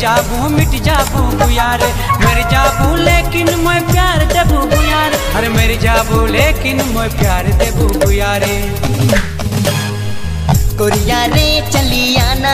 मिट जाबू गुयार मर जाबू लेकिन मैं प्यार देबू गुयार अरे मर जाबू लेकिन मैं प्यार देबू गुयारे कोरिया रे चलिया ना।